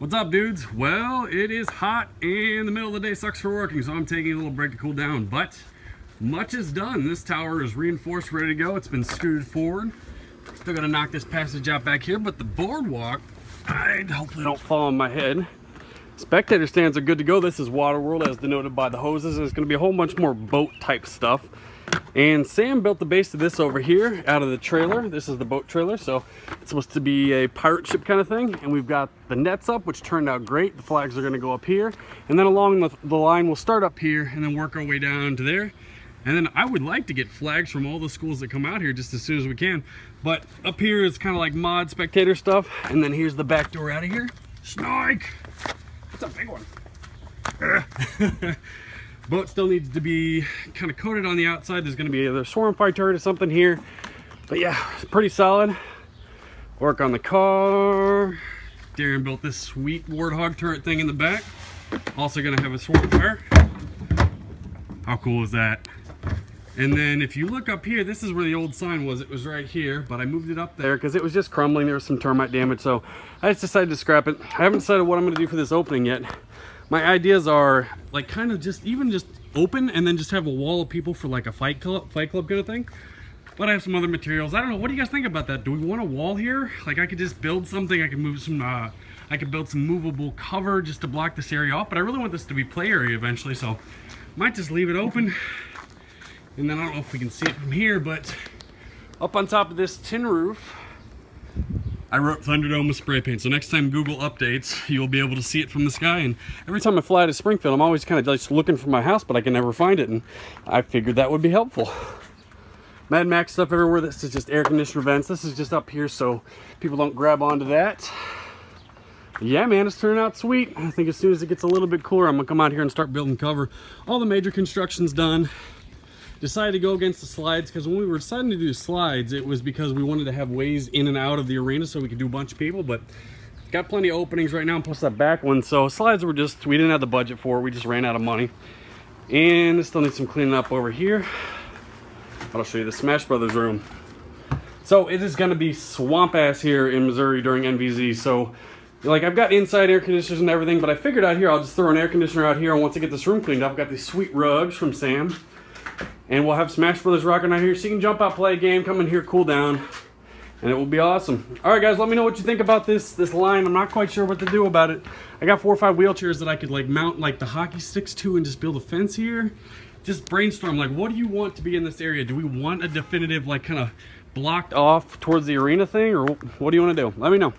What's up, dudes? Well, it is hot and the middle of the day sucks for working, so I'm taking a little break to cool down, but much is done. This tower is reinforced, ready to go. It's been scooted forward. Still gonna knock this passage out back here, but the boardwalk, I hopefully don't fall on my head. Spectator stands are good to go. This is Waterworld as denoted by the hoses, and it's gonna be a whole bunch more boat type stuff. And Sam built the base of this over here out of the trailer. This is the boat trailer, so it's supposed to be a pirate ship kind of thing. And we've got the nets up, which turned out great. The flags are going to go up here, and then along the line we'll start up here and then work our way down to there. And then I would like to get flags from all the schools that come out here just as soon as we can, but up here is kind of like mod spectator stuff. And then here's the back door out of here. Snike! That's a big one. Boat still needs to be kind of coated on the outside. There's going to be either a swarm fire turret or something here. But yeah, it's pretty solid. Work on the car. Darren built this sweet warthog turret thing in the back. Also going to have a swarm fire. How cool is that? And then if you look up here, this is where the old sign was. It was right here, but I moved it up there because it was just crumbling. There was some termite damage, so I just decided to scrap it. I haven't decided what I'm going to do for this opening yet. My ideas are like kind of just even just open and then just have a wall of people for like a fight club kind of thing. But I have some other materials. I don't know. What do you guys think about that? Do we want a wall here? Like I could just build something. I could move some, I could build some movable cover just to block this area off. But I really want this to be play area eventually. So might just leave it open. And then I don't know if we can see it from here, but up on top of this tin roof, I wrote Thunderdome with spray paint, so next time Google updates, you'll be able to see it from the sky. And every time I fly to Springfield, I'm always kind of just looking for my house, but I can never find it, and I figured that would be helpful. Mad Max stuff everywhere. This is just air conditioner vents. This is just up here so people don't grab onto that. Yeah, man, it's turning out sweet. I think as soon as it gets a little bit cooler, I'm gonna come out here and start building cover. All the major construction's done. Decided to go against the slides because when we were deciding to do slides, it was because we wanted to have ways in and out of the arena so we could do a bunch of people, but got plenty of openings right now, and plus that back one. So slides were just, we didn't have the budget for it. We just ran out of money. And still need some cleaning up over here. I'll show you the Smash Brothers room. So it is going to be swamp ass here in Missouri during NVZ. So like I've got inside air conditioners and everything, but I figured out here, I'll just throw an air conditioner out here. And once I get this room cleaned up, I've got these sweet rugs from Sam. And we'll have Smash Brothers rocking out here, so you can jump out, play a game, come in here, cool down, and it will be awesome. All right, guys, let me know what you think about this line. I'm not quite sure what to do about it. I got 4 or 5 wheelchairs that I could like mount like the hockey sticks to and just build a fence here. Just brainstorm, like, what do you want to be in this area? Do we want a definitive like kind of blocked off towards the arena thing, or what do you want to do? Let me know.